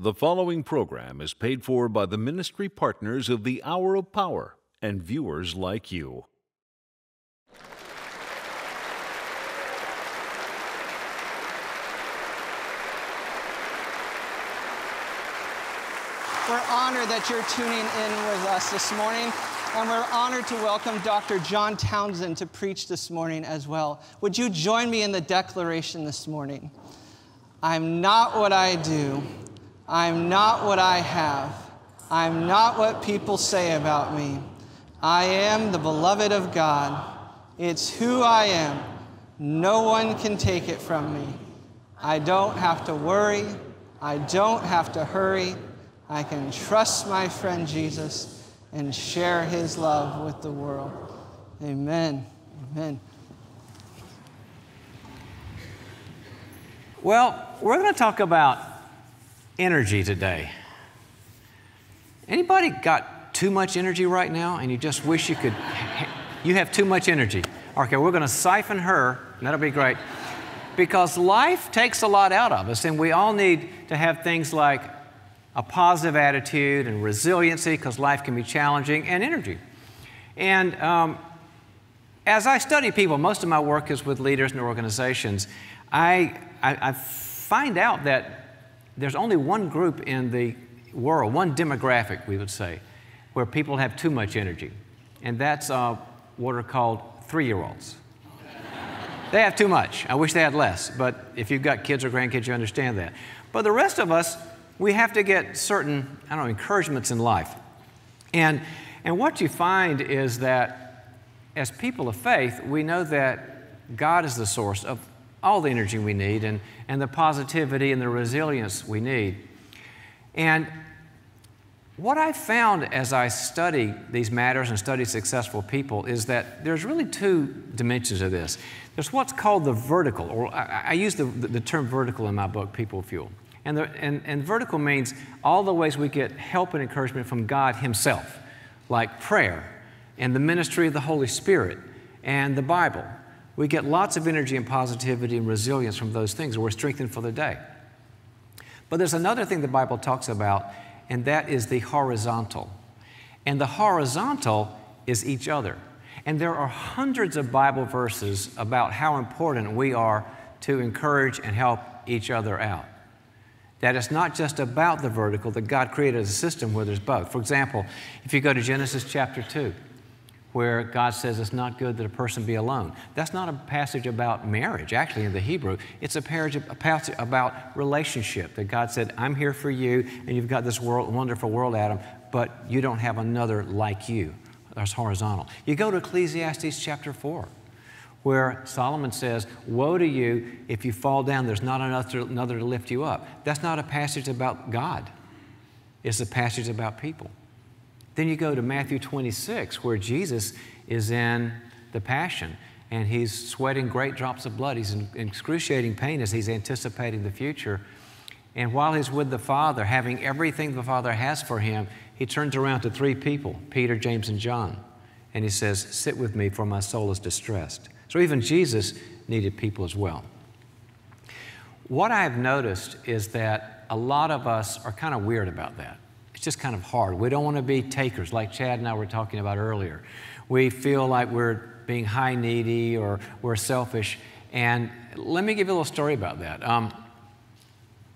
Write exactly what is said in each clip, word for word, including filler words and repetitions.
The following program is paid for by the ministry partners of the Hour of Power and viewers like you. We're honored that you're tuning in with us this morning, and we're honored to welcome Doctor John Townsend to preach this morning as well. Would you join me in the declaration this morning? I'm not what I do. I'm not what I have. I'm not what people say about me. I am the beloved of God. It's who I am. No one can take it from me. I don't have to worry. I don't have to hurry. I can trust my friend Jesus and share his love with the world. Amen. Amen. Well, we're going to talk about energy today. Anybody got too much energy right now and you just wish you could, you have too much energy? Okay, we're going to siphon her, and that'll be great, because life takes a lot out of us, and we all need to have things like a positive attitude and resiliency, because life can be challenging, and energy. And um, as I study people, most of my work is with leaders and organizations, I, I, I find out that there's only one group in the world, one demographic, we would say, where people have too much energy, and that's uh, what are called three-year-olds. They have too much. I wish they had less, but if you've got kids or grandkids, you understand that. But the rest of us, we have to get certain, I don't know, encouragements in life. And, and what you find is that as people of faith, we know that God is the source of all the energy we need, and, and the positivity and the resilience we need. And what I found as I study these matters and study successful people is that there's really two dimensions of this. There's what's called the vertical, or I, I use the, the term vertical in my book, People Fuel. And, the, and, and vertical means all the ways we get help and encouragement from God himself, like prayer and the ministry of the Holy Spirit and the Bible. We get lots of energy and positivity and resilience from those things, and we're strengthened for the day. But there's another thing the Bible talks about, and that is the horizontal. And the horizontal is each other. And there are hundreds of Bible verses about how important we are to encourage and help each other out. That it's not just about the vertical, that God created a system where there's both. For example, if you go to Genesis chapter two, where God says it's not good that a person be alone. That's not a passage about marriage, actually, in the Hebrew. It's a passage about relationship, that God said, I'm here for you, and you've got this world, wonderful world, Adam, but you don't have another like you. That's horizontal. You go to Ecclesiastes chapter four, where Solomon says, woe to you if you fall down, there's not another to lift you up. That's not a passage about God. It's a passage about people. Then you go to Matthew twenty-six, where Jesus is in the passion, and he's sweating great drops of blood. He's in excruciating pain as he's anticipating the future. And while he's with the Father, having everything the Father has for him, he turns around to three people, Peter, James, and John, and he says, sit with me, for my soul is distressed. So even Jesus needed people as well. What I've noticed is that a lot of us are kind of weird about that. It's just kind of hard. We don't want to be takers, like Chad and I were talking about earlier. We feel like we're being high needy or we're selfish. And let me give you a little story about that. Um,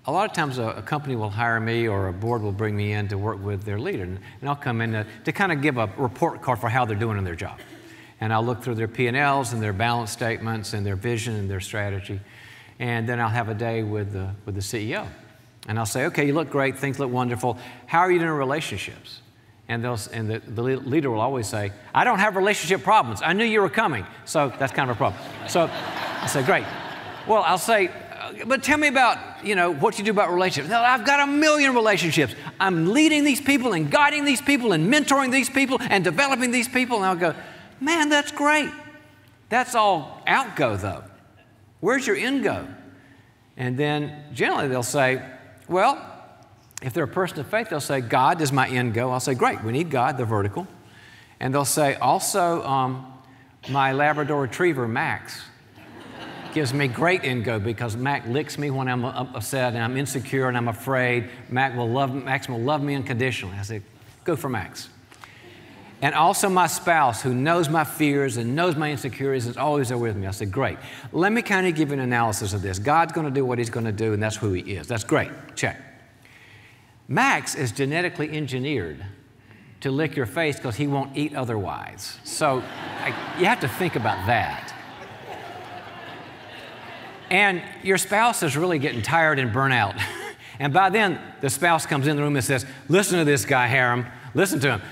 a lot of times a, a company will hire me, or a board will bring me in to work with their leader. And, and I'll come in to, to kind of give a report card for how they're doing in their job. And I'll look through their P and Ls and their balance statements and their vision and their strategy. And then I'll have a day with the, with the C E O. And I'll say, okay, you look great, things look wonderful. How are you doing in relationships? And, they'll, and the, the leader will always say, I don't have relationship problems. I knew you were coming. So that's kind of a problem. So I say, great. Well, I'll say, but tell me about, you know, what you do about relationships. No, I've got a million relationships. I'm leading these people and guiding these people and mentoring these people and developing these people. And I'll go, man, that's great. That's all outgo, though. Where's your in-go? And then generally they'll say, well, if they're a person of faith, they'll say, God is my end go. I'll say, great, we need God, the vertical. And they'll say, also, um, my Labrador retriever, Max, gives me great ingo because Mac licks me when I'm upset and I'm insecure and I'm afraid. Mac will love, Max will love me unconditionally. I said, go for Max. And also my spouse, who knows my fears and knows my insecurities, is always there with me. I said, great. Let me kind of give you an analysis of this. God's going to do what he's going to do, and that's who he is. That's great. Check. Max is genetically engineered to lick your face because he won't eat otherwise. So I, you have to think about that. And your spouse is really getting tired and burnt out. And by then, the spouse comes in the room and says, listen to this guy, Harum. Listen to him.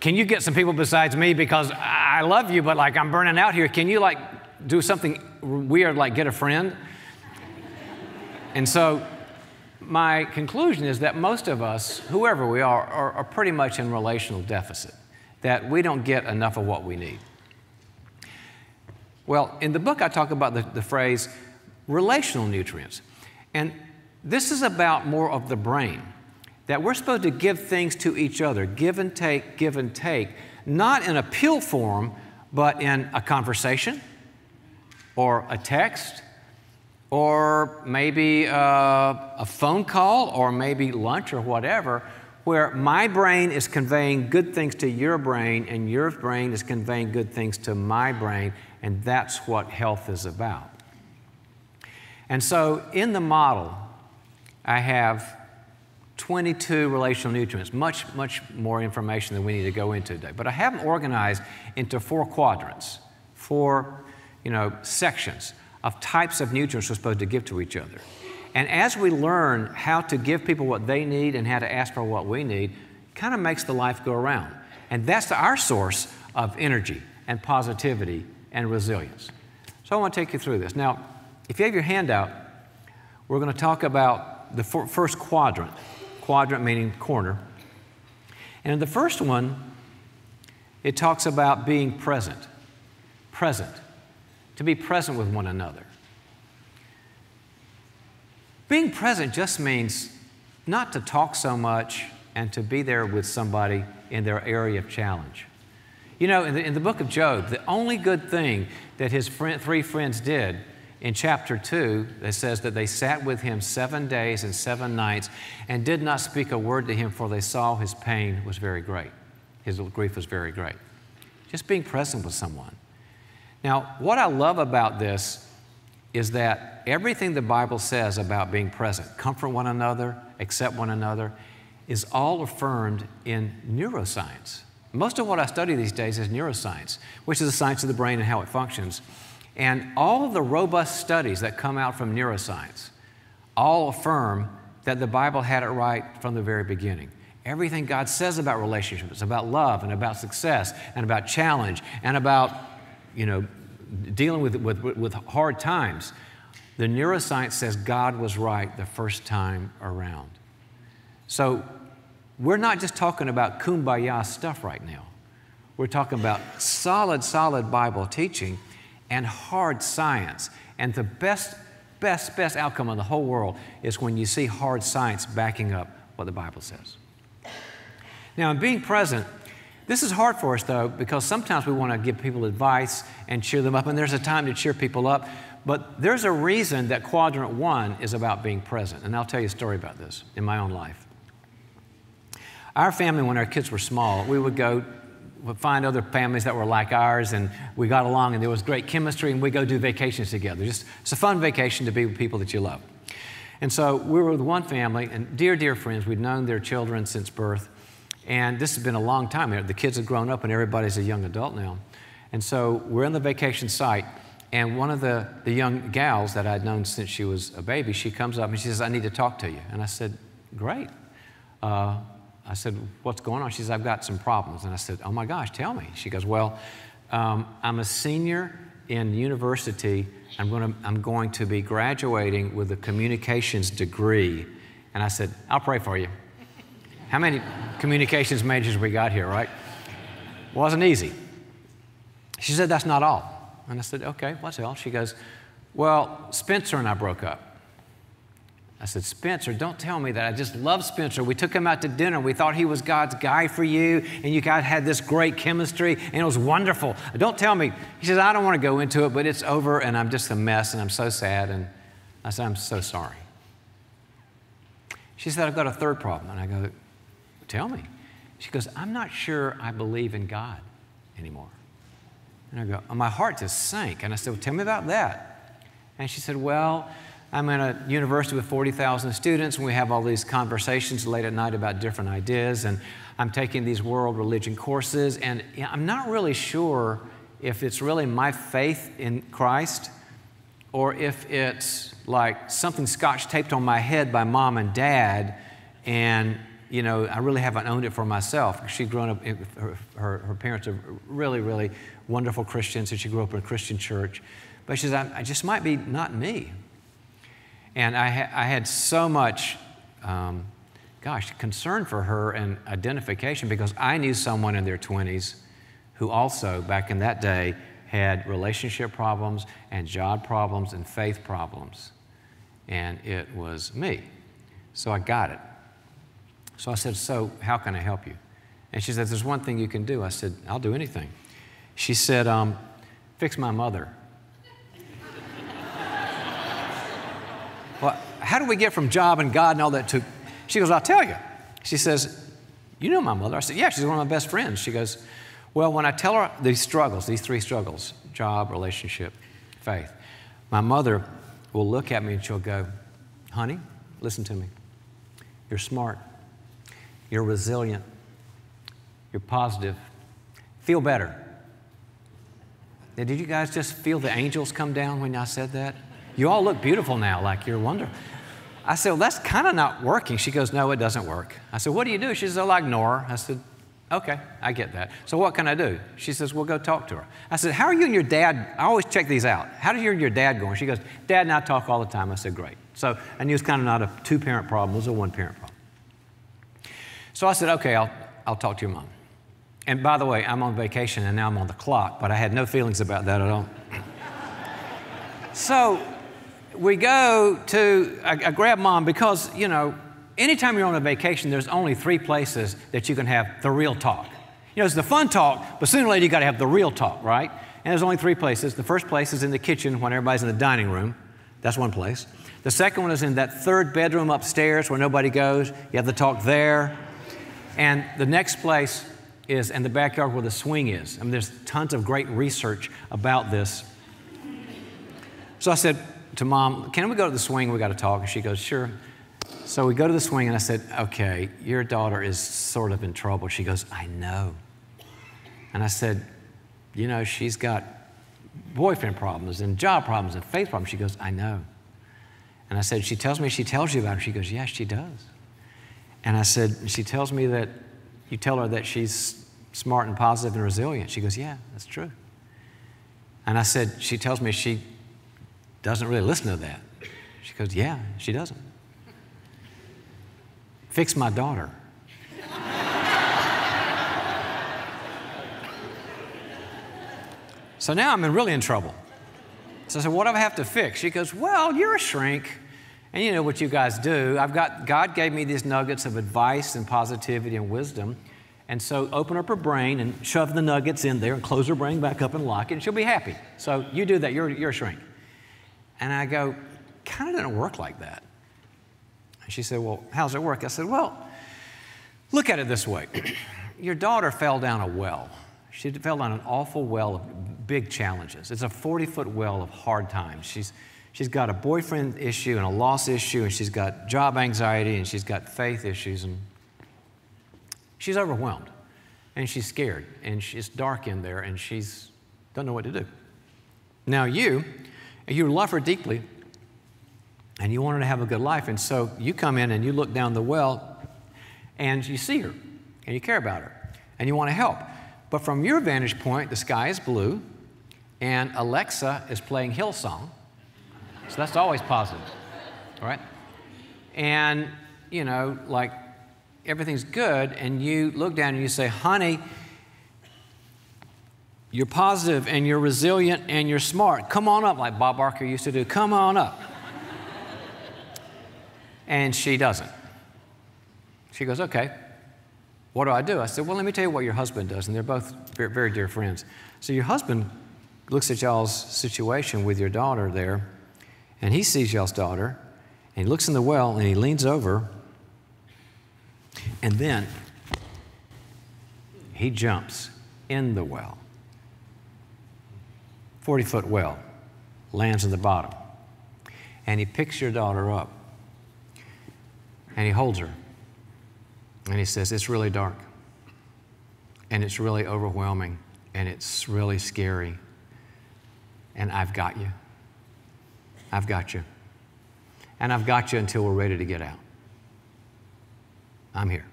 Can you get some people besides me? Because I love you, but like I'm burning out here. Can you like do something weird, like get a friend? And so my conclusion is that most of us, whoever we are, are, are pretty much in relational deficit, that we don't get enough of what we need. Well, in the book, I talk about the, the phrase relational nutrients. And this is about more of the brain. That we're supposed to give things to each other, give and take, give and take, not in a pill form, but in a conversation or a text or maybe a, a phone call or maybe lunch or whatever, where my brain is conveying good things to your brain and your brain is conveying good things to my brain, and that's what health is about. And so in the model, I have twenty-two relational nutrients, much, much more information than we need to go into today. But I have them organized into four quadrants, four, you know, sections of types of nutrients we're supposed to give to each other. And as we learn how to give people what they need and how to ask for what we need, kind of makes the life go around. And that's our source of energy and positivity and resilience. So I want to take you through this. Now, if you have your handout, we're going to talk about the first quadrant. Quadrant meaning corner. And in the first one, it talks about being present. Present. To be present with one another. Being present just means not to talk so much and to be there with somebody in their area of challenge. You know, in the, in the book of Job, the only good thing that his friend, three friends did in chapter two, it says that they sat with him seven days and seven nights and did not speak a word to him, for they saw his pain was very great. His grief was very great. Just being present with someone. Now, what I love about this is that everything the Bible says about being present, comfort one another, accept one another, is all affirmed in neuroscience. Most of what I study these days is neuroscience, which is the science of the brain and how it functions. And all of the robust studies that come out from neuroscience all affirm that the Bible had it right from the very beginning. Everything God says about relationships, about love and about success and about challenge and about, you know, dealing with, with, with hard times, the neuroscience says God was right the first time around. So we're not just talking about kumbaya stuff right now. We're talking about solid, solid Bible teaching and hard science. And the best, best, best outcome in the whole world is when you see hard science backing up what the Bible says. Now, in being present, this is hard for us, though, because sometimes we want to give people advice and cheer them up, and there's a time to cheer people up, but there's a reason that quadrant one is about being present, and I'll tell you a story about this in my own life. Our family, when our kids were small, we would go we'd find other families that were like ours, and we got along, and there was great chemistry, and we go do vacations together. Just, it's a fun vacation to be with people that you love. And so we were with one family, and dear, dear friends, we'd known their children since birth, and this has been a long time. The kids have grown up, and everybody's a young adult now. And so we're in the vacation site, and one of the, the young gals that I'd known since she was a baby, she comes up, and she says, I need to talk to you. And I said, great. Uh, I said, what's going on? She says, I've got some problems. And I said, oh my gosh, tell me. She goes, well, um, I'm a senior in university. I'm going, to, I'm going to be graduating with a communications degree. And I said, I'll pray for you. How many communications majors we got here, right? Wasn't easy. She said, that's not all. And I said, okay, what's all? She goes, well, Spencer and I broke up. I said, Spencer, don't tell me that. I just love Spencer. We took him out to dinner. We thought he was God's guy for you, and you guys had this great chemistry, and it was wonderful. Don't tell me. He says, I don't want to go into it, but it's over, and I'm just a mess, and I'm so sad. And I said, I'm so sorry. She said, I've got a third problem. And I go, tell me. She goes, I'm not sure I believe in God anymore. And I go, oh, my heart just sank. And I said, well, tell me about that. And she said, well, I'm in a university with forty thousand students, and we have all these conversations late at night about different ideas, and I'm taking these world religion courses, and I'm not really sure if it's really my faith in Christ or if it's like something scotch taped on my head by mom and dad, and, you know, I really haven't owned it for myself. She'd grown up, her, her, her parents are really, really wonderful Christians, and she grew up in a Christian church. But she says, I, I just might be not me. And I, ha I had so much, um, gosh, concern for her and identification, because I knew someone in their twenties who also, back in that day, had relationship problems and job problems and faith problems. And it was me. So I got it. So I said, so how can I help you? And she said, there's one thing you can do. I said, I'll do anything. She said, um, fix my mother. Well, how do we get from Job and God and all that to, she goes, I'll tell you. She says, you know my mother. I said, yeah, she's one of my best friends. She goes, well, when I tell her these struggles, these three struggles, job, relationship, faith, my mother will look at me and she'll go, honey, listen to me. You're smart. You're resilient. You're positive. Feel better. Now, did you guys just feel the angels come down when I said that? You all look beautiful now, like you're wonderful. I said, well, that's kind of not working. She goes, no, it doesn't work. I said, what do you do? She says, I'll ignore her. I said, okay, I get that. So what can I do? She says, well, go talk to her. I said, how are you and your dad? I always check these out. How are you and your dad going? She goes, Dad and I talk all the time. I said, great. So I knew it's kind of not a two-parent problem. It was a one-parent problem. So I said, okay, I'll, I'll talk to your mom. And by the way, I'm on vacation, and now I'm on the clock, but I had no feelings about that at all. So we go to, I, I grab mom because, you know, anytime you're on a vacation, there's only three places that you can have the real talk. You know, it's the fun talk, but sooner or later, you got to have the real talk, right? And there's only three places. The first place is in the kitchen when everybody's in the dining room. That's one place. The second one is in that third bedroom upstairs where nobody goes. You have the talk there. And the next place is in the backyard where the swing is. I mean, there's tons of great research about this. So I said to mom, can we go to the swing? We got to talk. And she goes, sure. So we go to the swing, and I said, okay, your daughter is sort of in trouble. She goes, I know. And I said, you know, she's got boyfriend problems and job problems and faith problems. She goes, I know. And I said, she tells me she tells you about him. She goes, yes, she does. And I said, she tells me that you tell her that she's smart and positive and resilient. She goes, yeah, that's true. And I said, she tells me she doesn't really listen to that. She goes, yeah, she doesn't. Fix my daughter. So now I'm really in trouble. So I said, what do I have to fix? She goes, well, you're a shrink. And you know what you guys do. I've got, God gave me these nuggets of advice and positivity and wisdom. And so open up her brain and shove the nuggets in there and close her brain back up and lock it, and she'll be happy. So you do that. You're, you're a shrink. And I go, kind of doesn't work like that. And she said, well, how's it work? I said, well, look at it this way. Your daughter fell down a well. She fell down an awful well of big challenges. It's a forty-foot well of hard times. She's, she's got a boyfriend issue and a loss issue, and she's got job anxiety, and she's got faith issues, and she's overwhelmed, and she's scared, and it's dark in there, and she's doesn't know what to do. Now you... You love her deeply, and you want her to have a good life. And so you come in and you look down the well, and you see her, and you care about her, and you want to help. But from your vantage point, the sky is blue, and Alexa is playing Hillsong. So that's always positive, all right? And, you know, like, everything's good, and you look down and you say, honey, you're positive, and you're resilient, and you're smart. Come on up, like Bob Barker used to do. Come on up. And she doesn't. She goes, okay, what do I do? I said, well, let me tell you what your husband does. And they're both very, very dear friends. So your husband looks at y'all's situation with your daughter there, and he sees y'all's daughter, and he looks in the well, and he leans over, and then he jumps in the well. forty-foot well, lands in the bottom. And he picks your daughter up, and he holds her, and he says, it's really dark, and it's really overwhelming, and it's really scary, and I've got you. I've got you. And I've got you until we're ready to get out. I'm here.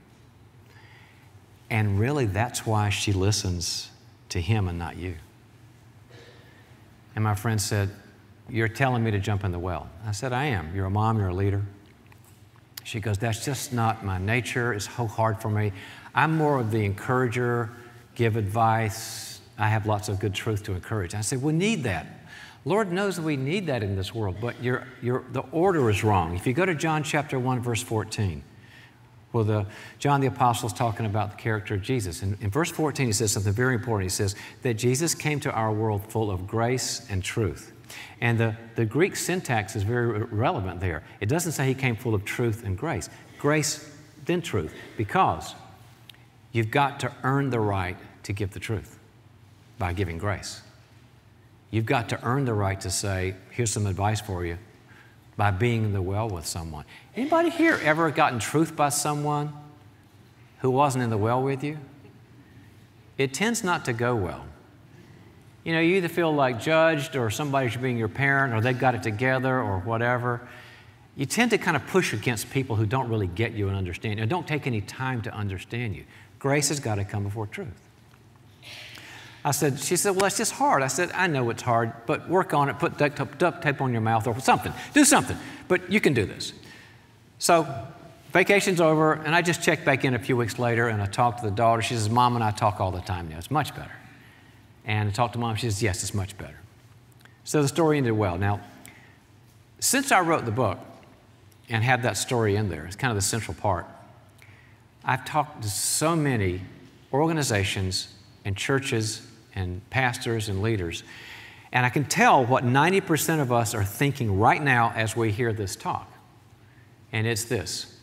And really, that's why she listens to him and not you. And my friend said, you're telling me to jump in the well. I said, I am. You're a mom, you're a leader. She goes, that's just not my nature. It's so hard for me. I'm more of the encourager, give advice. I have lots of good truth to encourage. I said, we need that. Lord knows we need that in this world, but you're, you're, the order is wrong. If you go to John chapter one, verse fourteen, well, the, John the Apostle is talking about the character of Jesus. And in verse fourteen, he says something very important. He says that Jesus came to our world full of grace and truth. And the, the Greek syntax is very relevant there. It doesn't say he came full of truth and grace. Grace, then truth, because you've got to earn the right to give the truth by giving grace. You've got to earn the right to say, here's some advice for you, by being in the well with someone. Anybody here ever gotten truth by someone who wasn't in the well with you? It tends not to go well. You know, you either feel like judged, or somebody's being your parent, or they've got it together, or whatever. You tend to kind of push against people who don't really get you and understand you, or don't take any time to understand you. Grace has got to come before truth. I said, she said, well, that's just hard. I said, I know it's hard, but work on it. Put duct tape on your mouth or something. Do something, but you can do this. So vacation's over, and I just checked back in a few weeks later, and I talked to the daughter. She says, Mom and I talk all the time now. It's much better. And I talked to Mom. She says, yes, it's much better. So the story ended well. Now, since I wrote the book and had that story in there, it's kind of the central part, I've talked to so many organizations and churches and pastors and leaders. And I can tell what ninety percent of us are thinking right now as we hear this talk. And it's this: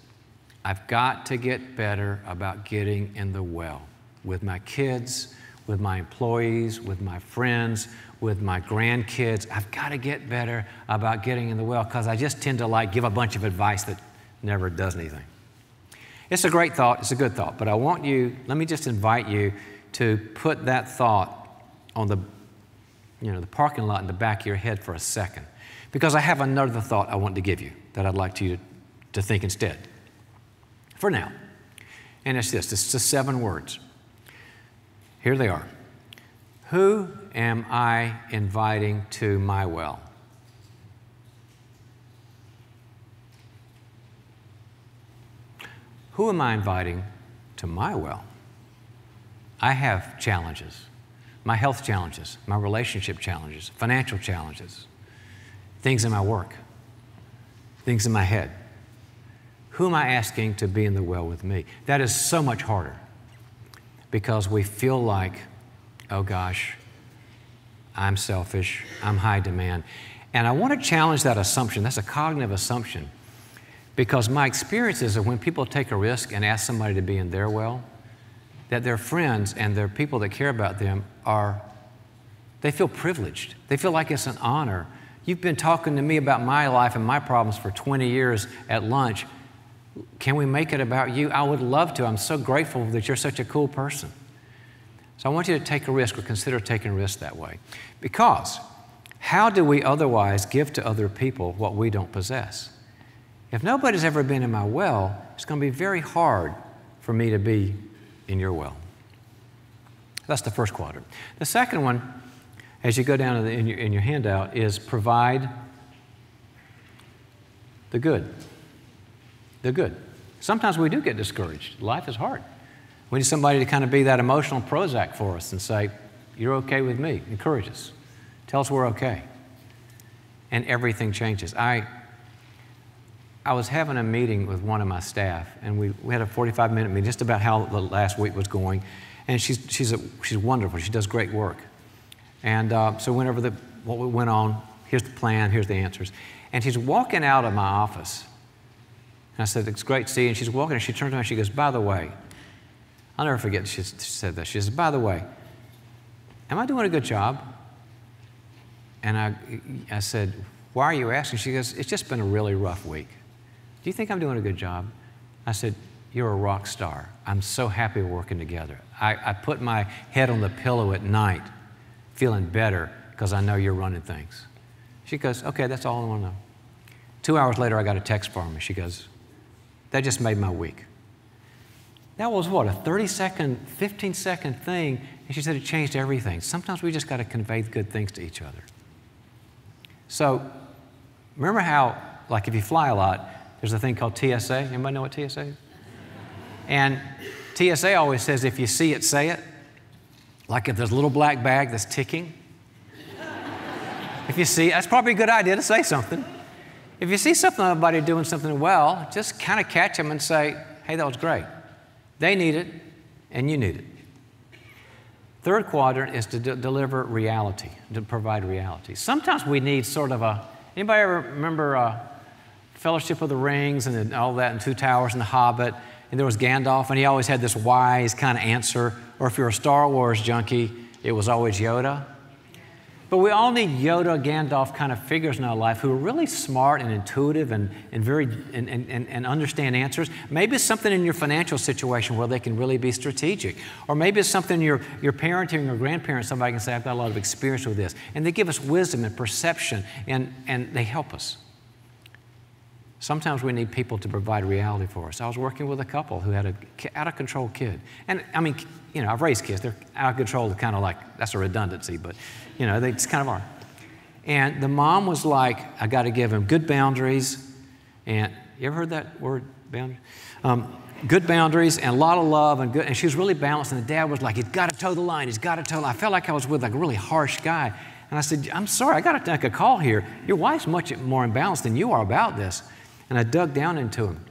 I've got to get better about getting in the well with my kids, with my employees, with my friends, with my grandkids. I've got to get better about getting in the well, because I just tend to like give a bunch of advice that never does anything. It's a great thought, it's a good thought, but I want you, let me just invite you to put that thought on the, you know, the parking lot in the back of your head for a second, because I have another thought I want to give you that I'd like you to, to think instead for now. And it's this, it's just seven words. Here they are. Who am I inviting to my well? Who am I inviting to my well? I have challenges, my health challenges, my relationship challenges, financial challenges, things in my work, things in my head. Who am I asking to be in the well with me? That is so much harder, because we feel like, oh gosh, I'm selfish, I'm high demand. And I want to challenge that assumption. That's a cognitive assumption, because my experience is that when people take a risk and ask somebody to be in their well, that their friends and their people that care about them are, they feel privileged. They feel like it's an honor. You've been talking to me about my life and my problems for twenty years at lunch. Can we make it about you? I would love to. I'm so grateful that you're such a cool person. So I want you to take a risk, or consider taking a risk that way. Because how do we otherwise give to other people what we don't possess? If nobody's ever been in my well, it's going to be very hard for me to be in your well. That's the first quadrant. The second one, as you go down in, the, in, your, in your handout, is provide the good. The good. Sometimes we do get discouraged. Life is hard. We need somebody to kind of be that emotional Prozac for us and say, you're okay with me. Encourage us. Tell us we're okay. And everything changes. I, I was having a meeting with one of my staff, and we, we had a forty-five minute meeting just about how the last week was going. And she's, she's, a, she's wonderful. She does great work. And uh, so whenever the, what we went on, here's the plan, here's the answers. And she's walking out of my office. And I said, it's great to see you. And she's walking, and she turns around and she goes, by the way, I'll never forget she said this. She says, by the way, am I doing a good job? And I, I said, why are you asking? She goes, it's just been a really rough week. Do you think I'm doing a good job? I said, you're a rock star. I'm so happy we're working together. I, I put my head on the pillow at night feeling better because I know you're running things. She goes, okay, that's all I want to know. Two hours later, I got a text from her. She goes, that just made my week. That was what, a thirty second, fifteen second thing, and she said it changed everything. Sometimes we just got to convey good things to each other. So remember how, like if you fly a lot, there's a thing called T S A. Anybody know what T S A is? And T S A always says, if you see it, say it. Like if there's a little black bag that's ticking. If you see, that's probably a good idea to say something. If you see something, somebody doing something well, just kind of catch them and say, hey, that was great. They need it, and you need it. Third quadrant is to d deliver reality, to provide reality. Sometimes we need sort of a, anybody ever remember uh, Fellowship of the Rings and all that, and Two Towers and The Hobbit, and there was Gandalf, and he always had this wise kind of answer, or if you're a Star Wars junkie, it was always Yoda. But we all need Yoda, Gandalf kind of figures in our life who are really smart and intuitive and, and, very, and, and, and understand answers. Maybe it's something in your financial situation where they can really be strategic. Or maybe it's something your, your parenting or grandparents, somebody can say, I've got a lot of experience with this. And they give us wisdom and perception, and, and they help us. Sometimes we need people to provide reality for us. I was working with a couple who had an out-of-control kid. And, I mean, you know, I've raised kids. They're out of control, kind of like, that's a redundancy, but, you know, they just kind of are. And the mom was like, I got to give him good boundaries. And you ever heard that word, boundaries? Um, good boundaries and a lot of love. And, good, and she was really balanced. And the dad was like, he's got to toe the line. He's got to toe the line. I felt like I was with like a really harsh guy. And I said, I'm sorry. I got to take a call here. Your wife's much more imbalanced than you are about this. And I dug down into him.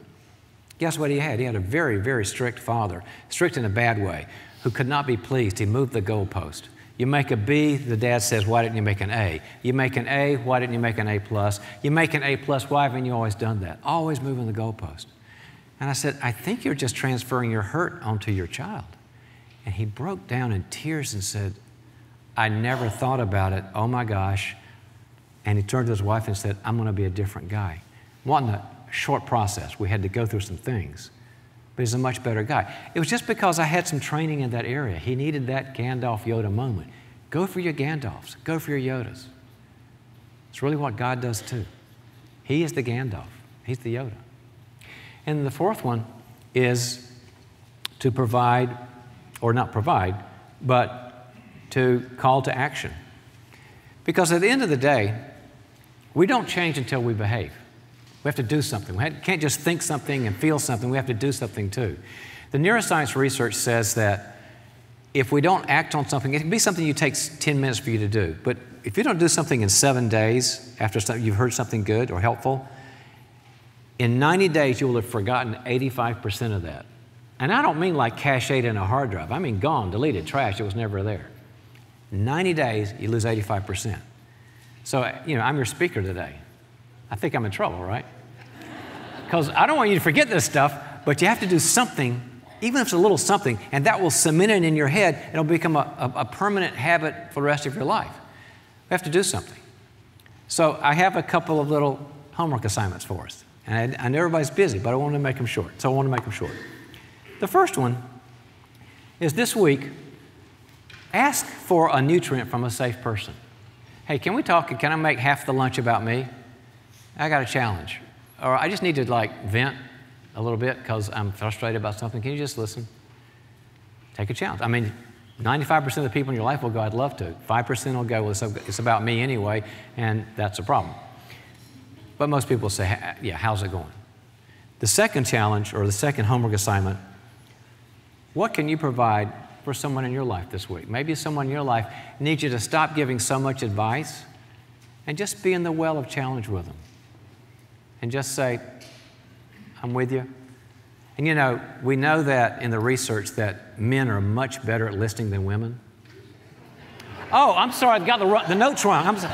Guess what he had? He had a very, very strict father, strict in a bad way, who could not be pleased. He moved the goalpost. You make a B, the dad says, why didn't you make an A? You make an A, why didn't you make an A plus? You make an A plus, why haven't you always done that? Always moving the goalpost. And I said, I think you're just transferring your hurt onto your child. And he broke down in tears and said, I never thought about it. Oh my gosh. And he turned to his wife and said, I'm going to be a different guy. Wasn't a short process. We had to go through some things. But he's a much better guy. It was just because I had some training in that area. He needed that Gandalf Yoda moment. Go for your Gandalfs. Go for your Yodas. It's really what God does too. He is the Gandalf. He's the Yoda. And the fourth one is to provide, or not provide, but to call to action. Because at the end of the day, we don't change until we behave. We have to do something. We can't just think something and feel something. We have to do something too. The neuroscience research says that if we don't act on something, it can be something you take ten minutes for you to do. But if you don't do something in seven days after you've heard something good or helpful, in ninety days you will have forgotten eighty-five percent of that. And I don't mean like cached in a hard drive. I mean gone, deleted, trashed. It was never there. ninety days, you lose eighty-five percent. So, you know, I'm your speaker today. I think I'm in trouble, right? Because I don't want you to forget this stuff, but you have to do something, even if it's a little something, and that will cement it in your head. It'll become a, a, a permanent habit for the rest of your life. We have to do something. So I have a couple of little homework assignments for us. And I, I know everybody's busy, but I want to make them short. So I want to make them short. The first one is this week, ask for a nutrient from a safe person. Hey, can we talk? Can I make half the lunch about me? I got a challenge, or I just need to like vent a little bit because I'm frustrated about something. Can you just listen? Take a challenge. I mean, ninety-five percent of the people in your life will go, I'd love to. five percent will go, well, it's about me anyway, and that's a problem. But most people say, yeah, how's it going? The second challenge, or the second homework assignment, what can you provide for someone in your life this week? Maybe someone in your life needs you to stop giving so much advice and just be in the well of challenge with them. And just say, I'm with you. And you know, we know that in the research that men are much better at listening than women. Oh, I'm sorry, I've got the, the notes wrong. I'm sorry.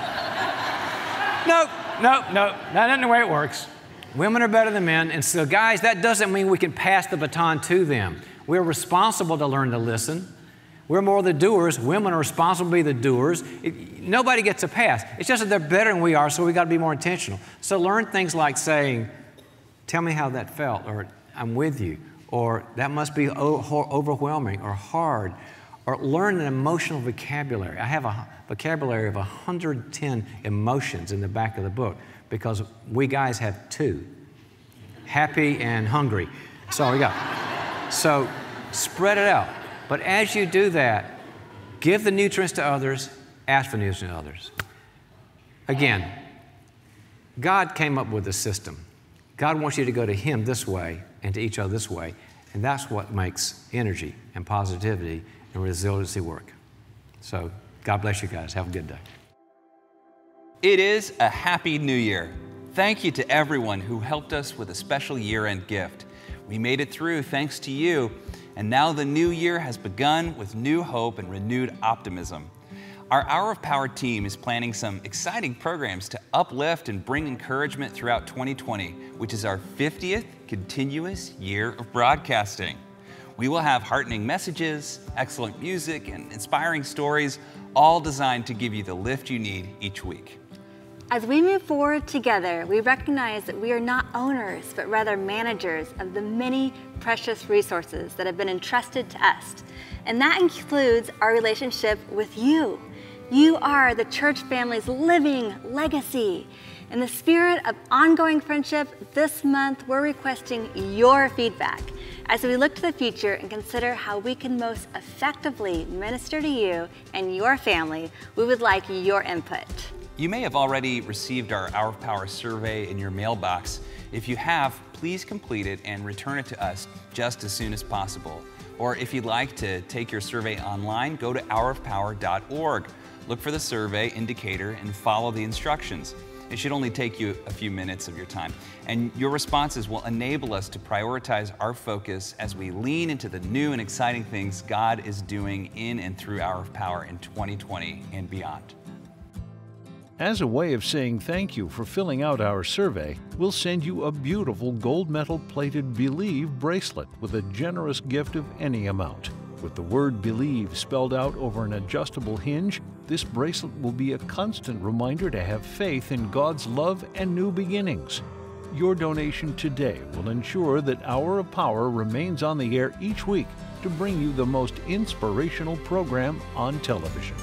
Nope, nope, nope, that isn't the way it works. Women are better than men, and so guys, that doesn't mean we can pass the baton to them. We're responsible to learn to listen. We're more the doers. Women are responsible to be the doers. It, nobody gets a pass. It's just that they're better than we are, so we got to be more intentional. So learn things like saying, tell me how that felt, or I'm with you, or that must be overwhelming or hard, or learn an emotional vocabulary. I have a vocabulary of one hundred ten emotions in the back of the book because we guys have two, happy and hungry. So we got it. So spread it out. But as you do that, give the nutrients to others, ask for nutrients to others. Again, God came up with a system. God wants you to go to Him this way and to each other this way, and that's what makes energy and positivity and resiliency work. So God bless you guys. Have a good day. It is a happy new year. Thank you to everyone who helped us with a special year-end gift. We made it through thanks to you. And now the new year has begun with new hope and renewed optimism. Our Hour of Power team is planning some exciting programs to uplift and bring encouragement throughout twenty twenty, which is our fiftieth continuous year of broadcasting. We will have heartening messages, excellent music, and inspiring stories, all designed to give you the lift you need each week. As we move forward together, we recognize that we are not owners, but rather managers of the many precious resources that have been entrusted to us. And that includes our relationship with you. You are the church family's living legacy. In the spirit of ongoing friendship, this month we're requesting your feedback as we look to the future and consider how we can most effectively minister to you and your family. We would like your input. You may have already received our Hour of Power survey in your mailbox. If you have, please complete it and return it to us just as soon as possible. Or if you'd like to take your survey online, go to hour of power dot org. Look for the survey indicator and follow the instructions. It should only take you a few minutes of your time. And your responses will enable us to prioritize our focus as we lean into the new and exciting things God is doing in and through Hour of Power in twenty twenty and beyond. As a way of saying thank you for filling out our survey, we'll send you a beautiful gold metal plated Believe bracelet with a generous gift of any amount. With the word Believe spelled out over an adjustable hinge, this bracelet will be a constant reminder to have faith in God's love and new beginnings. Your donation today will ensure that Hour of Power remains on the air each week to bring you the most inspirational program on television.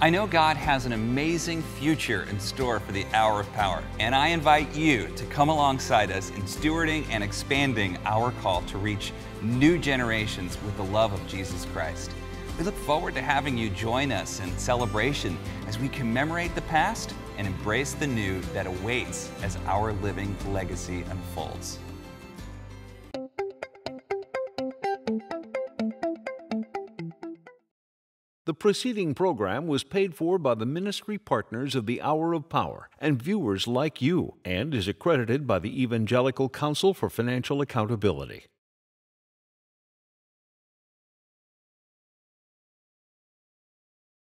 I know God has an amazing future in store for the Hour of Power, and I invite you to come alongside us in stewarding and expanding our call to reach new generations with the love of Jesus Christ. We look forward to having you join us in celebration as we commemorate the past and embrace the new that awaits as our living legacy unfolds. The preceding program was paid for by the ministry partners of the Hour of Power and viewers like you, and is accredited by the Evangelical Council for Financial Accountability.